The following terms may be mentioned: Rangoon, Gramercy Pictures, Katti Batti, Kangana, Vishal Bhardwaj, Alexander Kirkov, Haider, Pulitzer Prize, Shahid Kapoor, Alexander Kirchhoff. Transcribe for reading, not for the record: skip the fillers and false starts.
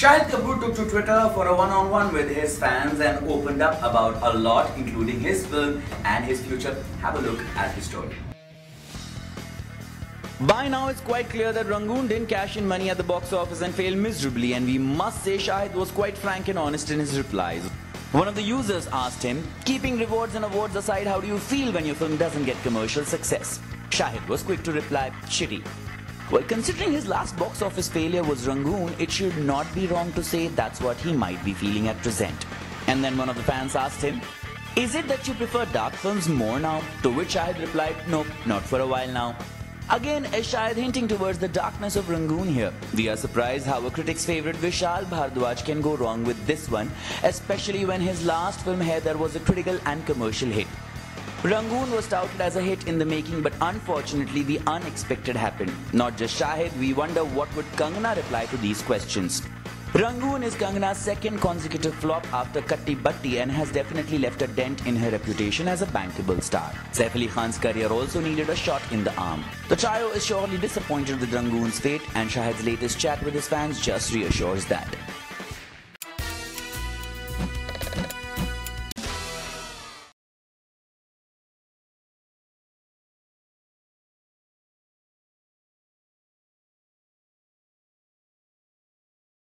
Shahid Kapoor took to Twitter for a one-on-one with his fans and opened up about a lot, including his film and his future. Have a look at the story. By now, it's quite clear that Rangoon didn't cash in money at the box office and failed miserably, and we must say Shahid was quite frank and honest in his replies. One of the users asked him, keeping rewards and awards aside, how do you feel when your film doesn't get commercial success? Shahid was quick to reply, shitty. Well, considering his last box office failure was Rangoon, it should not be wrong to say that's what he might be feeling at present. And then one of the fans asked him, is it that you prefer dark films more now? To which Shahid replied, nope, not for a while now. Again, as Shahid hinting towards the darkness of Rangoon here. We are surprised how a critic's favourite Vishal Bhardwaj can go wrong with this one, especially when his last film Haider was a critical and commercial hit. Rangoon was touted as a hit in the making, but unfortunately the unexpected happened. Not just Shahid, we wonder what would Kangana reply to these questions. Rangoon is Kangana's second consecutive flop after Katti Batti and has definitely left a dent in her reputation as a bankable star. Saif Ali Khan's career also needed a shot in the arm. The trio is surely disappointed with Rangoon's fate, and Shahid's latest chat with his fans just reassures that.